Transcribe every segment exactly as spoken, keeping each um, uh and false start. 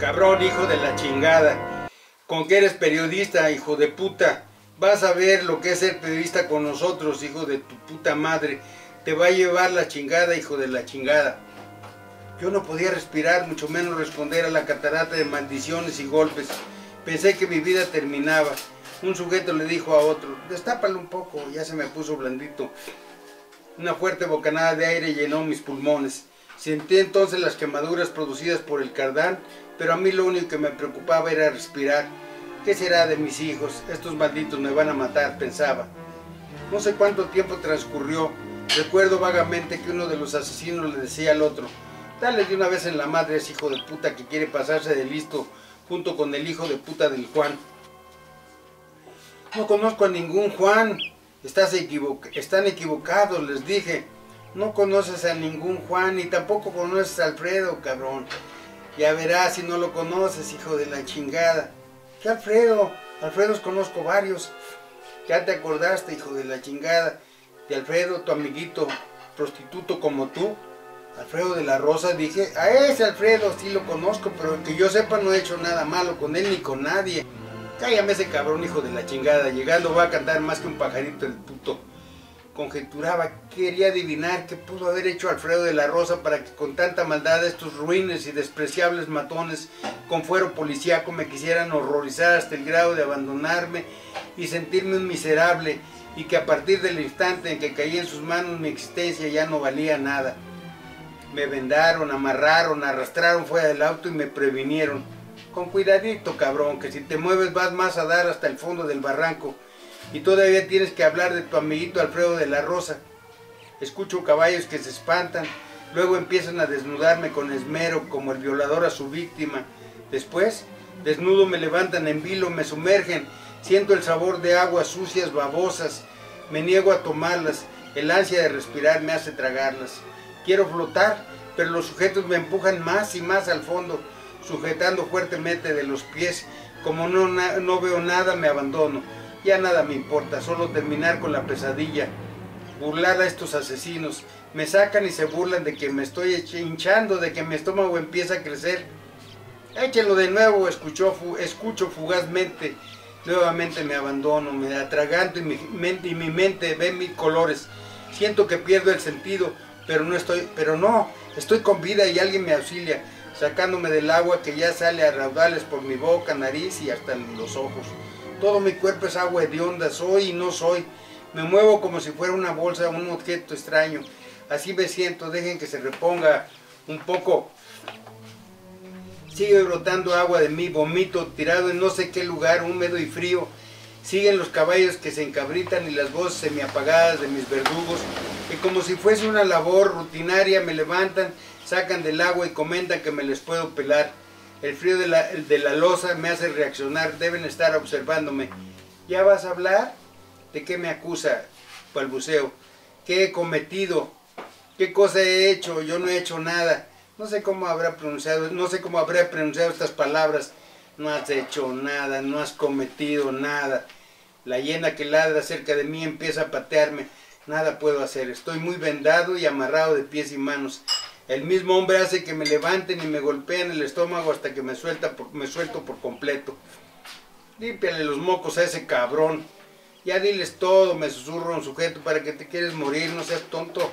cabrón, hijo de la chingada. Con que eres periodista, hijo de puta. Vas a ver lo que es ser periodista con nosotros, hijo de tu puta madre. Te va a llevar la chingada, hijo de la chingada. Yo no podía respirar, mucho menos responder a la catarata de maldiciones y golpes. Pensé que mi vida terminaba. Un sujeto le dijo a otro, destápalo un poco, ya se me puso blandito. Una fuerte bocanada de aire llenó mis pulmones. Sentí entonces las quemaduras producidas por el cardán, pero a mí lo único que me preocupaba era respirar. ¿Qué será de mis hijos? Estos malditos me van a matar, pensaba. No sé cuánto tiempo transcurrió. Recuerdo vagamente que uno de los asesinos le decía al otro, dale de una vez en la madre a ese hijo de puta que quiere pasarse de listo junto con el hijo de puta del Juan. No conozco a ningún Juan. Estás equivo- están equivocados, les dije. No conoces a ningún Juan y tampoco conoces a Alfredo, cabrón. Ya verás si no lo conoces, hijo de la chingada. ¿Qué Alfredo? Alfredos conozco varios. Ya te acordaste, hijo de la chingada, de Alfredo, tu amiguito, prostituto como tú. Alfredo de la Rosa, dije. A ese Alfredo sí lo conozco, pero que yo sepa no he hecho nada malo con él ni con nadie. Cállame ese cabrón, hijo de la chingada, llegando va a cantar más que un pajarito el puto. Conjeturaba, quería adivinar qué pudo haber hecho Alfredo de la Rosa para que con tanta maldad estos ruines y despreciables matones con fuero policíaco me quisieran horrorizar hasta el grado de abandonarme y sentirme un miserable, y que a partir del instante en que caí en sus manos mi existencia ya no valía nada. Me vendaron, amarraron, arrastraron fuera del auto y me previnieron. Con cuidadito, cabrón, que si te mueves vas más a dar hasta el fondo del barranco. Y todavía tienes que hablar de tu amiguito Alfredo de la Rosa. Escucho caballos que se espantan, luego empiezan a desnudarme con esmero como el violador a su víctima. Después, desnudo me levantan en vilo, me sumergen, siento el sabor de aguas sucias, babosas. Me niego a tomarlas, el ansia de respirar me hace tragarlas. Quiero flotar, pero los sujetos me empujan más y más al fondo, sujetando fuertemente de los pies. Como no, no veo nada, me abandono. Ya nada me importa, solo terminar con la pesadilla, burlar a estos asesinos. Me sacan y se burlan de que me estoy hinchando, de que mi estómago empieza a crecer. Échenlo de nuevo, escucho, escucho fugazmente. Nuevamente me abandono, me atraganto y mi mente, y mi mente ve mil colores. Siento que pierdo el sentido, pero no estoy, pero no, estoy con vida y alguien me auxilia, sacándome del agua que ya sale a raudales por mi boca, nariz y hasta los ojos. Todo mi cuerpo es agua hedionda, soy y no soy. Me muevo como si fuera una bolsa, un objeto extraño. Así me siento, dejen que se reponga un poco. Sigue brotando agua de mí, vomito, tirado en no sé qué lugar, húmedo y frío. Siguen los caballos que se encabritan y las voces semiapagadas de mis verdugos, que como si fuese una labor rutinaria me levantan, sacan del agua y comentan que me les puedo pelar. El frío de la, de la loza me hace reaccionar, deben estar observándome. ¿Ya vas a hablar? ¿De qué me acusa? Balbuceo. ¿Qué he cometido? ¿Qué cosa he hecho? Yo no he hecho nada. No sé cómo habrá pronunciado, no sé cómo habré pronunciado estas palabras. No has hecho nada, no has cometido nada. La hiena que ladra cerca de mí empieza a patearme. Nada puedo hacer, estoy muy vendado y amarrado de pies y manos. El mismo hombre hace que me levanten y me golpean el estómago hasta que me, suelta por, me suelto por completo. Límpiale los mocos a ese cabrón. Ya diles todo, me susurra un sujeto, para que te quieres morir, no seas tonto.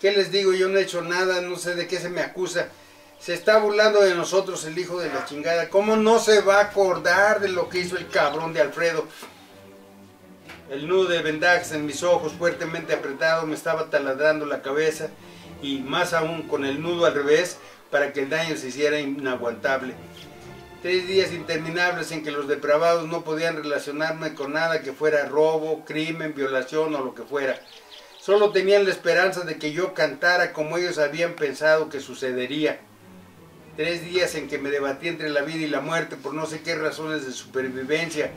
¿Qué les digo? Yo no he hecho nada, no sé de qué se me acusa. Se está burlando de nosotros el hijo de la chingada. ¿Cómo no se va a acordar de lo que hizo el cabrón de Alfredo? El nudo de vendajes en mis ojos, fuertemente apretado, me estaba taladrando la cabeza. Y más aún con el nudo al revés, para que el daño se hiciera inaguantable. Tres días interminables en que los depravados no podían relacionarme con nada que fuera robo, crimen, violación o lo que fuera. Solo tenían la esperanza de que yo cantara como ellos habían pensado que sucedería. Tres días en que me debatí entre la vida y la muerte por no sé qué razones de supervivencia,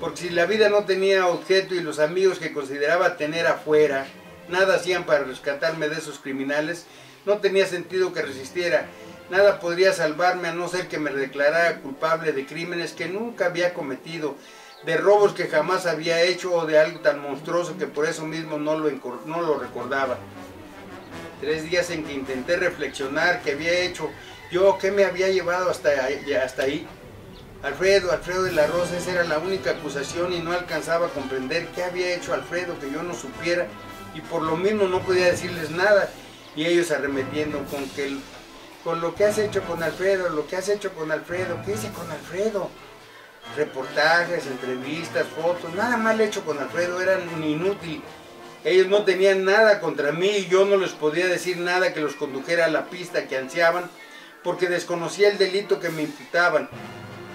porque si la vida no tenía objeto y los amigos que consideraba tener afuera nada hacían para rescatarme de esos criminales, no tenía sentido que resistiera. Nada podría salvarme a no ser que me declarara culpable de crímenes que nunca había cometido, de robos que jamás había hecho o de algo tan monstruoso que por eso mismo no lo, no lo recordaba. Tres días en que intenté reflexionar qué había hecho Yo, ¿qué me había llevado hasta, hasta ahí? Alfredo, Alfredo de la Rosa, esa era la única acusación y no alcanzaba a comprender qué había hecho Alfredo que yo no supiera, y por lo mismo no podía decirles nada, y ellos arremetiendo con que el, con lo que has hecho con Alfredo, lo que has hecho con Alfredo, ¿qué hice con Alfredo? Reportajes, entrevistas, fotos, nada mal hecho con Alfredo, eran inútil. Ellos no tenían nada contra mí y yo no les podía decir nada que los condujera a la pista que ansiaban, porque desconocía el delito que me imputaban.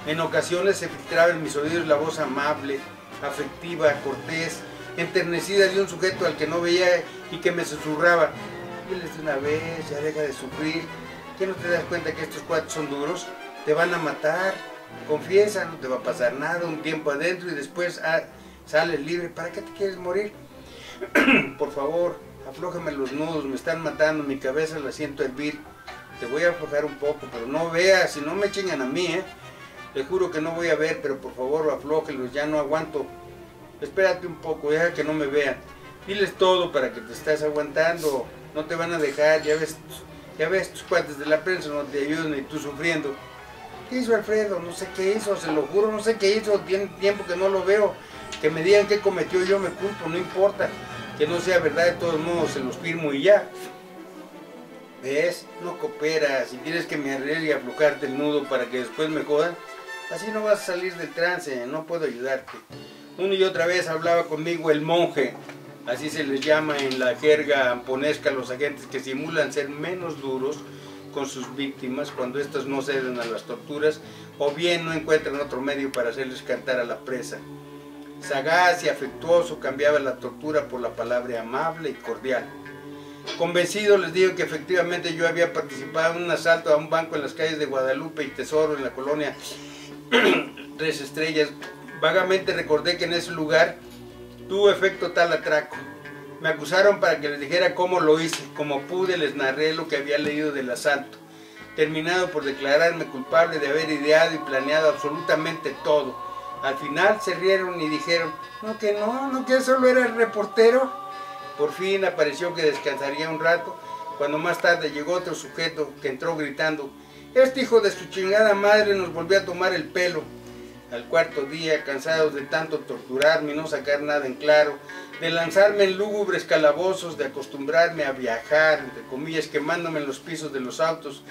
En ocasiones se filtraba en mis oídos la voz amable, afectiva, cortés, enternecida de un sujeto al que no veía y que me susurraba: diles de una vez, ya deja de sufrir, ¿qué no te das cuenta que estos cuates son duros? Te van a matar, confiesa, no te va a pasar nada, un tiempo adentro y después ah, sales libre, ¿para qué te quieres morir? Por favor, aflójame los nudos, me están matando, mi cabeza la siento hervir, te voy a aflojar un poco, pero no veas, si no me chingan a mí, ¿eh? Te juro que no voy a ver, pero por favor aflójenlos, ya no aguanto. Espérate un poco, deja que no me vean. Diles todo para que te estés aguantando. No te van a dejar, ya ves, ya ves tus cuates de la prensa no te ayudan ni tú sufriendo. ¿Qué hizo Alfredo? No sé qué hizo, se lo juro, no sé qué hizo. Tiene tiempo que no lo veo. Que me digan qué cometió, yo me culpo, no importa. Que no sea verdad, de todos modos se los firmo y ya. ¿Ves? No cooperas. Si quieres que me arregle y aflojarte el nudo para que después me jodan, así no vas a salir del trance, no puedo ayudarte. Una y otra vez hablaba conmigo el monje, así se les llama en la jerga amponesca a los agentes que simulan ser menos duros con sus víctimas cuando éstas no ceden a las torturas o bien no encuentran otro medio para hacerles cantar a la presa. Sagaz y afectuoso cambiaba la tortura por la palabra amable y cordial. Convencido les digo que efectivamente yo había participado en un asalto a un banco en las calles de Guadalupe y Tesoro en la colonia Tres Estrellas. Vagamente recordé que en ese lugar tuvo efecto tal atraco. Me acusaron para que les dijera cómo lo hice. Como pude les narré lo que había leído del asalto, terminado por declararme culpable de haber ideado y planeado absolutamente todo. Al final se rieron y dijeron: no, que no, no, que solo era el reportero. Por fin apareció que descansaría un rato, cuando más tarde llegó otro sujeto que entró gritando: este hijo de su chingada madre nos volvió a tomar el pelo. Al cuarto día, cansados de tanto torturarme y no sacar nada en claro, de lanzarme en lúgubres calabozos, de acostumbrarme a viajar, entre comillas, quemándome en los pisos de los autos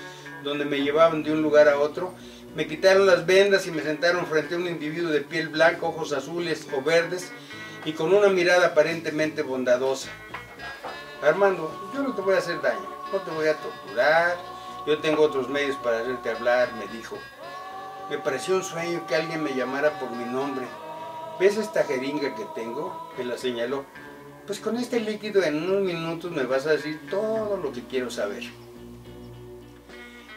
donde me llevaban de un lugar a otro, me quitaron las vendas y me sentaron frente a un individuo de piel blanca, ojos azules o verdes y con una mirada aparentemente bondadosa. Armando, yo no te voy a hacer daño, no te voy a torturar, yo tengo otros medios para hacerte hablar, me dijo. Me pareció un sueño que alguien me llamara por mi nombre. ¿Ves esta jeringa que tengo? Me la señaló. Pues con este líquido en unos minutos me vas a decir todo lo que quiero saber.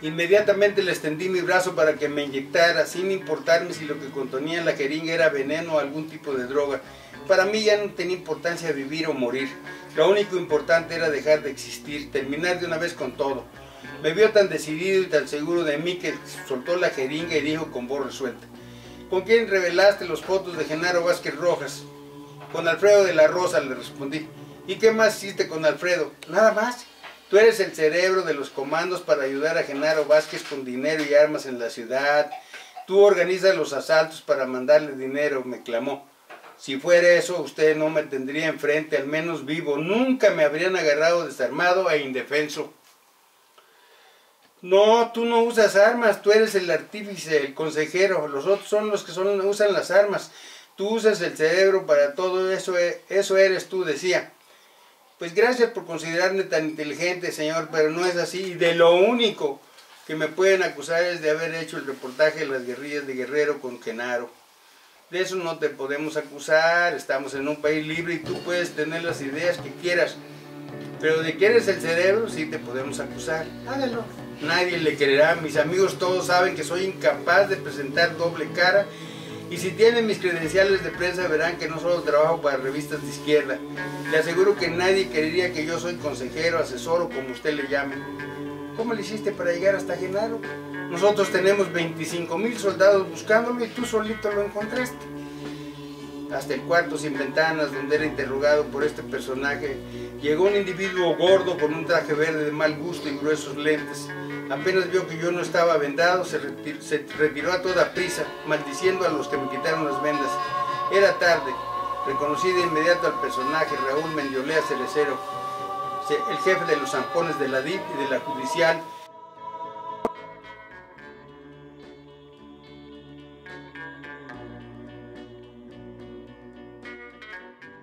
Inmediatamente le extendí mi brazo para que me inyectara, sin importarme si lo que contenía en la jeringa era veneno o algún tipo de droga. Para mí ya no tenía importancia vivir o morir. Lo único importante era dejar de existir, terminar de una vez con todo. Me vio tan decidido y tan seguro de mí que soltó la jeringa y dijo con voz resuelta: ¿con quién revelaste las fotos de Genaro Vázquez Rojas? Con Alfredo de la Rosa, le respondí. ¿Y qué más hiciste con Alfredo? Nada más. Tú eres el cerebro de los comandos para ayudar a Genaro Vázquez con dinero y armas en la ciudad. Tú organizas los asaltos para mandarle dinero, me clamó. Si fuera eso, usted no me tendría enfrente, al menos vivo. Nunca me habrían agarrado desarmado e indefenso. No, tú no usas armas, tú eres el artífice, el consejero, los otros son los que son, usan las armas, tú usas el cerebro para todo eso, eso eres tú, decía. Pues gracias por considerarme tan inteligente, señor, pero no es así, y de lo único que me pueden acusar es de haber hecho el reportaje de las guerrillas de Guerrero con Genaro. De eso no te podemos acusar, estamos en un país libre y tú puedes tener las ideas que quieras, pero de que eres el cerebro sí te podemos acusar, hágalo. Nadie le creerá, mis amigos todos saben que soy incapaz de presentar doble cara y si tienen mis credenciales de prensa verán que no solo trabajo para revistas de izquierda. Le aseguro que nadie creería que yo soy consejero, asesor o como usted le llame. ¿Cómo le hiciste para llegar hasta Genaro? Nosotros tenemos veinticinco mil soldados buscándolo y tú solito lo encontraste. Hasta el cuarto sin ventanas donde era interrogado por este personaje Llegó un individuo gordo con un traje verde de mal gusto y gruesos lentes. Apenas vio que yo no estaba vendado, se retiró, se retiró a toda prisa, maldiciendo a los que me quitaron las vendas. Era tarde. Reconocí de inmediato al personaje, Raúl Mendiola Cerecero, el jefe de los zampones de la D I P y de la judicial.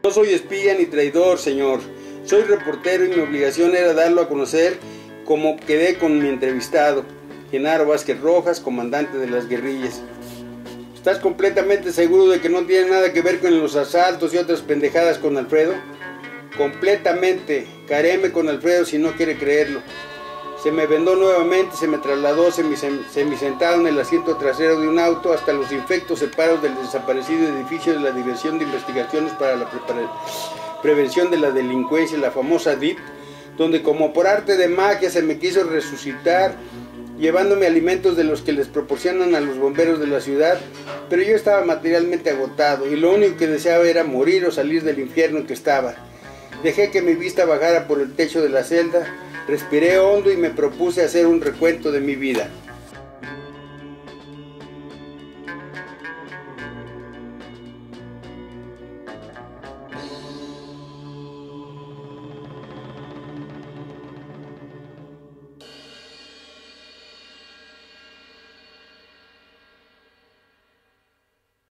No soy espía ni traidor, señor. Soy reportero y mi obligación era darlo a conocer, como quedé con mi entrevistado, Genaro Vázquez Rojas, comandante de las guerrillas. ¿Estás completamente seguro de que no tiene nada que ver con los asaltos y otras pendejadas con Alfredo? Completamente. Caréme con Alfredo si no quiere creerlo. Se me vendó nuevamente, se me trasladó, se me sentaron en el asiento trasero de un auto hasta los infectos separos del desaparecido edificio de la Dirección de Investigaciones para la Prevención de la Delincuencia, la famosa D I P, donde como por arte de magia se me quiso resucitar, llevándome alimentos de los que les proporcionan a los bomberos de la ciudad, pero yo estaba materialmente agotado y lo único que deseaba era morir o salir del infierno en que estaba. Dejé que mi vista bajara por el techo de la celda, respiré hondo y me propuse hacer un recuento de mi vida.